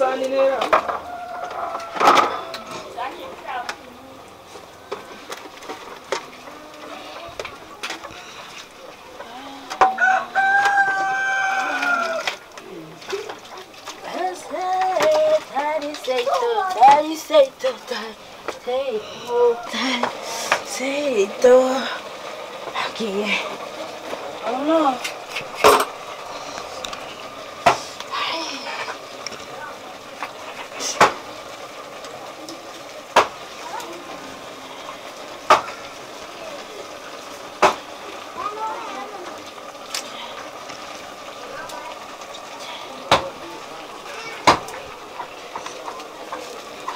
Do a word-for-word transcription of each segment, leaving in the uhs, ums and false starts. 山里那个。 Aquí es. Vámonos. Ay.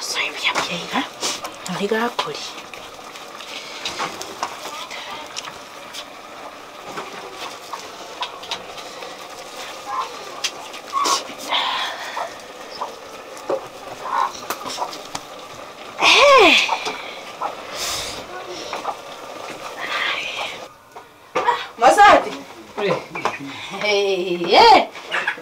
Soy bien vieja. No diga por ahí. Oye,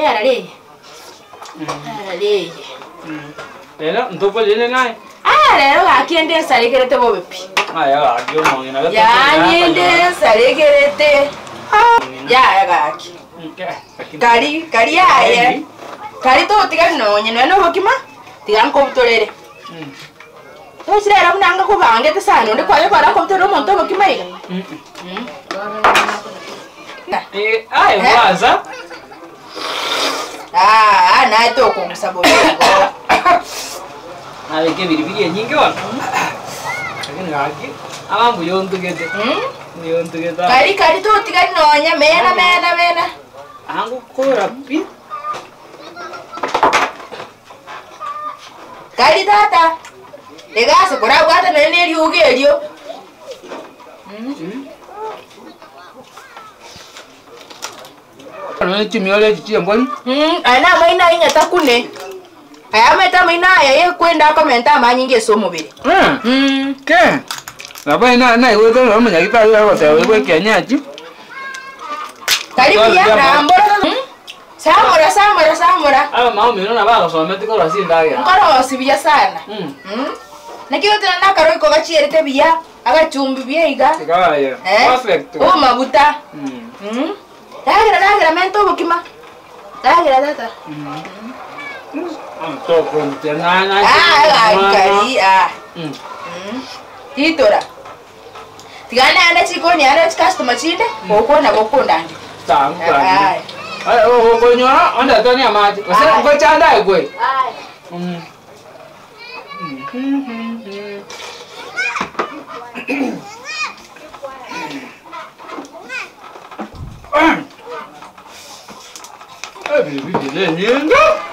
Ah, leye. Lelo, ¿tú puedes leer nada? Ah, lelo, aquí en el salí que te voy a pedir. Ah, ya, aquí yo no, ya. Ya, en el salí que te. Ya, ya, aquí. Cari, cari, ya. Cari todo te gan no, ya no, no, ¿qué más? Te gan computador. Tú si le das una anga con anga te sale, no le cuadra para computador montón, ¿qué más? Eh, ah, es más, ¿ah? Ah, ah, nada toco un sabor. A ver qué biribiri, ¿quién qué va? ¿Quién gana aquí? Ah, muy bien tu que te, muy bien tu que te. Cari, cari todo te cari no, ya mena, mena, mena. Ango cora pi. Cari tata, le gas cora guata no le riuge elio. No es chimio le chimio bueno. Ay na mai na inga takune. Ay ameta mai na ya kwenda komenta ma nyinge so mobile. Mm. Ke. Na bai na na iwe to no manya kita ya wa tawe we kenya ji. Karibu ya rambora. Samora samora samora. Ah mao mi no na ba so meti ko rasi ndaga. Ngoro sibya sana. Mm. Nakiyo tena na karoi ko gachi erete biya aga chumbi biega. Sikala ya. Perfect. O mabuta. Mm. Mm. Dagra, dagra, me entobo aquí más. Dagra, dagra. Entobo con tenana. Ah, la caría. Hitora. Tigana anda chico ni anda chicasto machine. Boko na boko na. Tam tam. Ay, oh, boko nyora. Onda tani amati. Kasi boko chanda egwe. Ay. Hmm. Hmm hmm hmm. Ah. Baby, baby, baby, baby.